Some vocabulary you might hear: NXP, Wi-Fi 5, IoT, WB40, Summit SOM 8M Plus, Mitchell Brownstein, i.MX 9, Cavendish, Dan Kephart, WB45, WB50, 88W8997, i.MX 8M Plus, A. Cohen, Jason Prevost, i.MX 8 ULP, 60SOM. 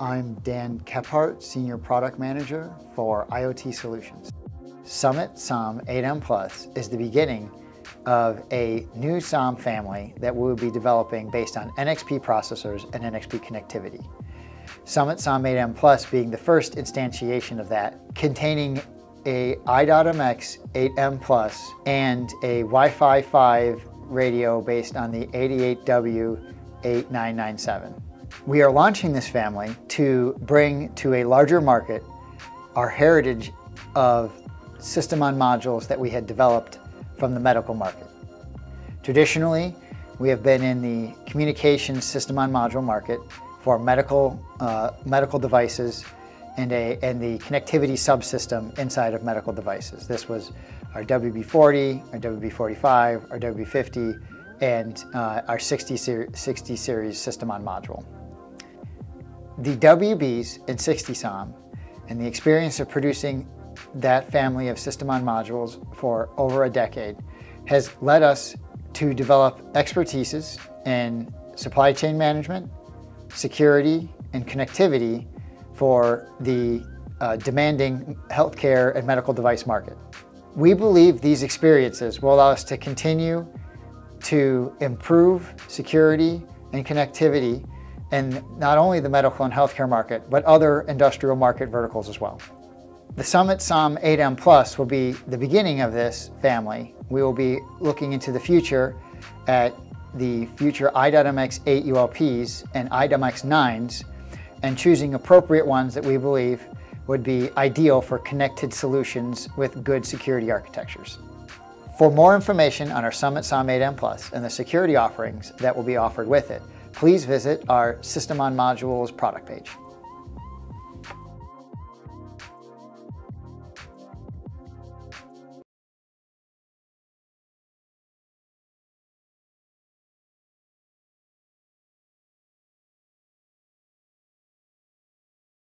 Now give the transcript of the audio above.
I'm Dan Kephart, Senior Product Manager for IoT Solutions. Summit SOM 8M Plus is the beginning of a new SOM family that we'll be developing based on NXP processors and NXP connectivity. Summit SOM 8M Plus being the first instantiation of that, containing a i.MX 8M Plus and a Wi-Fi 5 radio based on the 88W8997. We are launching this family to bring to a larger market our heritage of system on modules that we had developed from the medical market. Traditionally, we have been in the communications system on module market for medical devices and the connectivity subsystem inside of medical devices. This was our WB40, our WB45, our WB50, and our 60 series system on module. The WBs and 60SOM and the experience of producing that family of system on modules for over a decade has led us to develop expertises in supply chain management, security, and connectivity for the demanding healthcare and medical device market. We believe these experiences will allow us to continue to improve security and connectivity in not only the medical and healthcare market, but other industrial market verticals as well. The Summit SOM 8M Plus will be the beginning of this family. We will be looking into the future at the future i.MX 8 ULPs and i.MX 9s and choosing appropriate ones that we believe would be ideal for connected solutions with good security architectures. For more information on our Summit SOM 8M Plus and the security offerings that will be offered with it, please visit our System on Modules product page.